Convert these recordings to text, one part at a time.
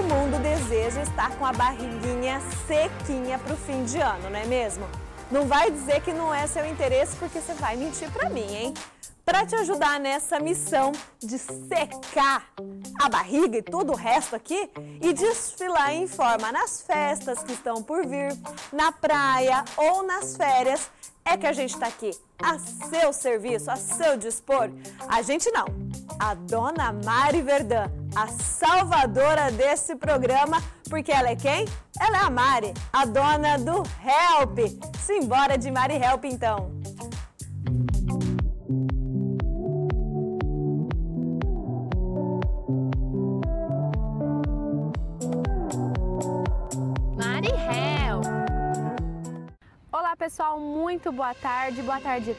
Todo mundo deseja estar com a barriguinha sequinha para o fim de ano, não é mesmo? Não vai dizer que não é seu interesse, porque você vai mentir para mim, hein? Para te ajudar nessa missão de secar a barriga e todo o resto aqui e desfilar em forma nas festas que estão por vir, na praia ou nas férias, é que a gente está aqui a seu serviço, a seu dispor. A gente não, a dona Mari Verdã, a salvadora desse programa, porque ela é quem? Ela é a Mari, a dona do Help. Simbora de Mari Help então. Pessoal, muito boa tarde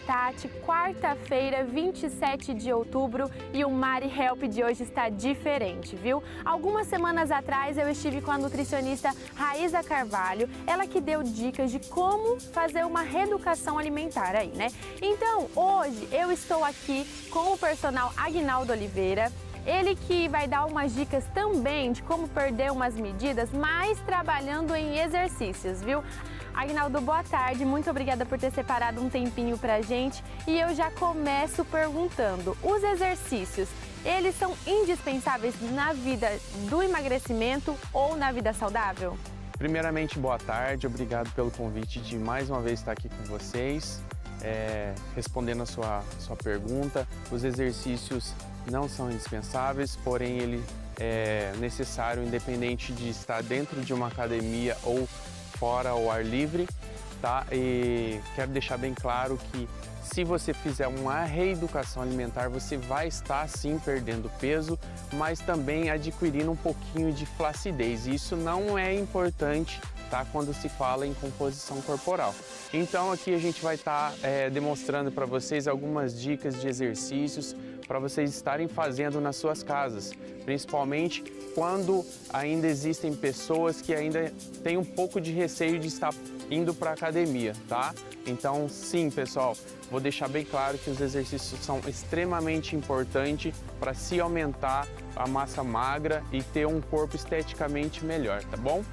Tati, quarta-feira, 27 de outubro e o Mari Help de hoje está diferente, viu? Algumas semanas atrás eu estive com a nutricionista Raísa Carvalho, ela que deu dicas de como fazer uma reeducação alimentar aí, né? Então, hoje eu estou aqui com o personal Aguinaldo Oliveira, ele que vai dar umas dicas também de como perder umas medidas, mas trabalhando em exercícios, viu? Aguinaldo, boa tarde, muito obrigada por ter separado um tempinho pra gente e eu já começo perguntando, os exercícios, eles são indispensáveis na vida do emagrecimento ou na vida saudável? Primeiramente, boa tarde, obrigado pelo convite de mais uma vez estar aqui com vocês, respondendo a sua pergunta, os exercícios não são indispensáveis, porém ele é necessário independente de estar dentro de uma academia ou fora ao ar livre, tá? E quero deixar bem claro que se você fizer uma reeducação alimentar, você vai estar sim perdendo peso, mas também adquirindo um pouquinho de flacidez. Isso não é importante, tá? Quando se fala em composição corporal. Então aqui a gente vai estar demonstrando para vocês algumas dicas de exercícios para vocês estarem fazendo nas suas casas, principalmente quando ainda existem pessoas que ainda têm um pouco de receio de estar indo para a academia, tá? Então, sim, pessoal, vou deixar bem claro que os exercícios são extremamente importantes para se aumentar a massa magra e ter um corpo esteticamente melhor, tá bom?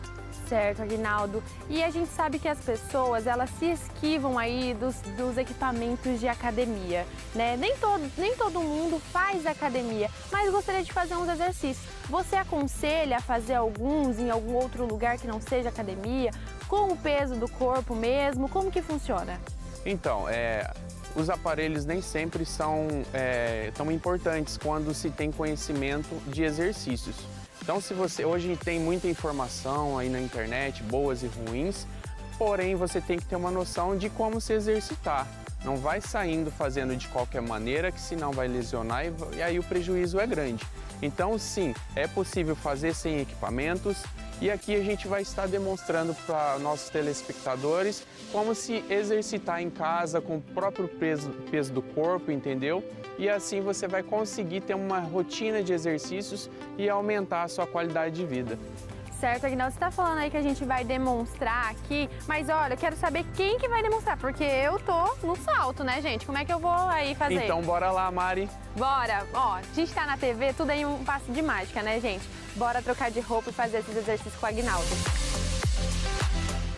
Certo, Aguinaldo. E a gente sabe que as pessoas, elas se esquivam aí dos equipamentos de academia, né? Nem todo mundo faz academia, mas gostaria de fazer uns exercícios. Você aconselha a fazer alguns em algum outro lugar que não seja academia, com o peso do corpo mesmo? Como que funciona? Então, os aparelhos nem sempre são tão importantes quando se tem conhecimento de exercícios. Então, se você hoje tem muita informação aí na internet, boas e ruins, porém você tem que ter uma noção de como se exercitar. Não vai saindo fazendo de qualquer maneira, que senão vai lesionar e aí o prejuízo é grande. Então, sim, é possível fazer sem equipamentos e aqui a gente vai estar demonstrando para nossos telespectadores como se exercitar em casa com o próprio peso do corpo, entendeu? E assim você vai conseguir ter uma rotina de exercícios e aumentar a sua qualidade de vida. Certo, Aguinaldo, você está falando aí que a gente vai demonstrar aqui, mas olha, eu quero saber quem que vai demonstrar, porque eu tô no salto, né, gente? Como é que eu vou aí fazer? Então bora lá, Mari. Bora. Ó, a gente tá na TV, tudo aí um passo de mágica, né, gente? Bora trocar de roupa e fazer esses exercícios com o Aguinaldo.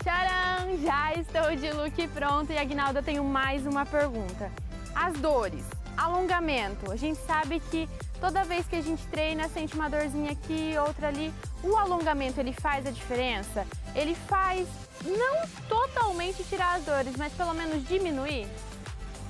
Tcharam! Já estou de look pronto e, Aguinaldo, eu tenho mais uma pergunta. As dores, alongamento, a gente sabe que toda vez que a gente treina, sente uma dorzinha aqui, outra ali. O alongamento, ele faz a diferença? Ele faz não totalmente tirar as dores, mas pelo menos diminuir?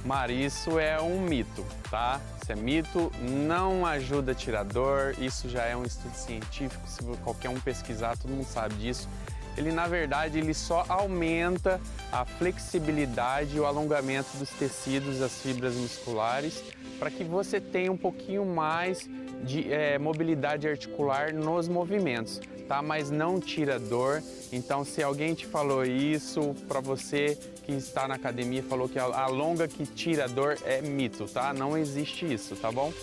Mari, isso é um mito, tá? Isso é mito, não ajuda a tirar dor, isso já é um estudo científico, se qualquer um pesquisar, todo mundo sabe disso. Ele, na verdade, ele só aumenta a flexibilidade e o alongamento dos tecidos, das fibras musculares, para que você tenha um pouquinho mais de mobilidade articular nos movimentos, tá? Mas não tira dor. Então, se alguém te falou isso, para você que está na academia, falou que alonga que tira dor, é mito, tá? Não existe isso, tá bom?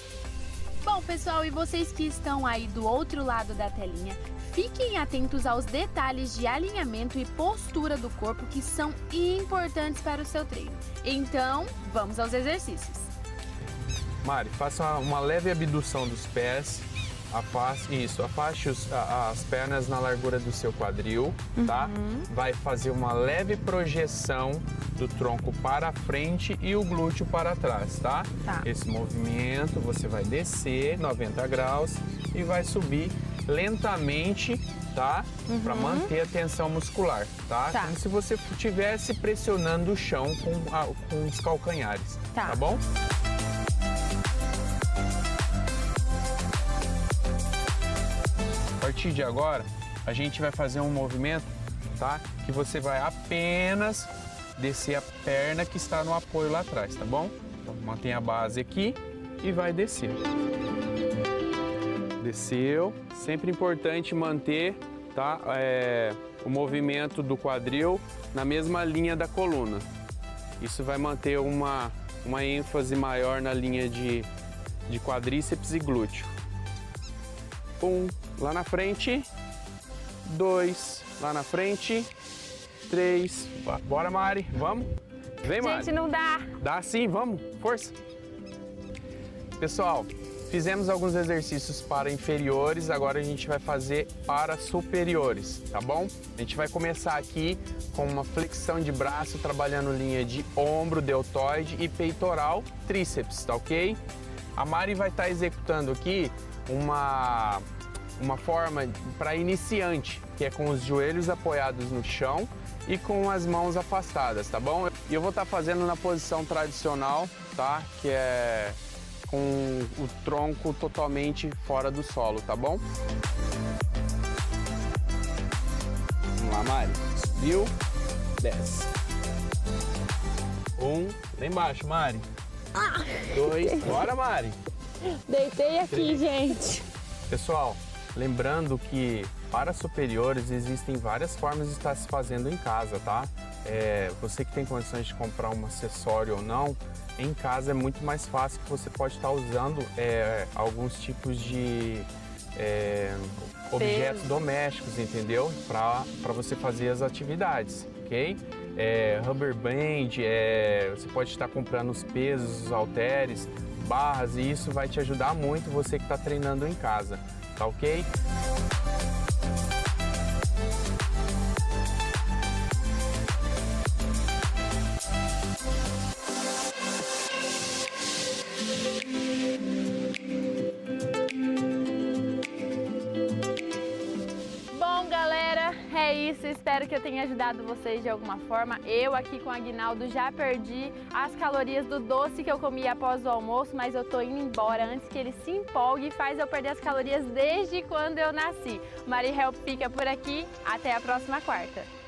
Bom, pessoal, e vocês que estão aí do outro lado da telinha, fiquem atentos aos detalhes de alinhamento e postura do corpo que são importantes para o seu treino. Então, vamos aos exercícios. Mari, faça uma leve abdução dos pés, Afaste as pernas na largura do seu quadril, tá? Vai fazer uma leve projeção do tronco para frente e o glúteo para trás, tá? Esse movimento você vai descer 90 graus e vai subir lentamente, tá? Para manter a tensão muscular, tá? Como se você estivesse pressionando o chão com os calcanhares, tá bom? A partir de agora, a gente vai fazer um movimento, tá? Que você vai apenas descer a perna que está no apoio lá atrás, tá bom? Então, mantém a base aqui e vai descer. Desceu. Sempre importante manter, tá? O movimento do quadril na mesma linha da coluna. Isso vai manter uma ênfase maior na linha de quadríceps e glúteo. 1, lá na frente, 2, lá na frente, 3. Bora, Mari, vamos? Vem, Mari. Gente, não dá. Dá sim, vamos, força. Pessoal, fizemos alguns exercícios para inferiores, agora a gente vai fazer para superiores, tá bom? A gente vai começar aqui com uma flexão de braço, trabalhando linha de ombro, deltoide e peitoral, tríceps, tá ok? A Mari vai estar executando aqui uma forma para iniciante, que é com os joelhos apoiados no chão e com as mãos afastadas, tá bom? E eu vou estar fazendo na posição tradicional, tá? Que é com o tronco totalmente fora do solo, tá bom? Vamos lá, Mari. Subiu, desce. 1, lá embaixo, Mari. 2, bora, Mari. Deitei aqui, gente. Pessoal, lembrando que para superiores existem várias formas de estar se fazendo em casa, tá? Você que tem condições de comprar um acessório ou não, em casa é muito mais fácil, que você pode estar usando alguns tipos de objetos domésticos, entendeu? Para você fazer as atividades, ok? Rubber band, você pode estar comprando os pesos, os halteres, barras, e isso vai te ajudar muito, você que está treinando em casa, tá ok? Bom, galera, é isso. Espero que eu tenha ajudado vocês de alguma forma. Eu aqui com o Aguinaldo já perdi as calorias do doce que eu comi após o almoço, mas eu tô indo embora antes que ele se empolgue e faz eu perder as calorias desde quando eu nasci. Mari Help fica por aqui. Até a próxima quarta.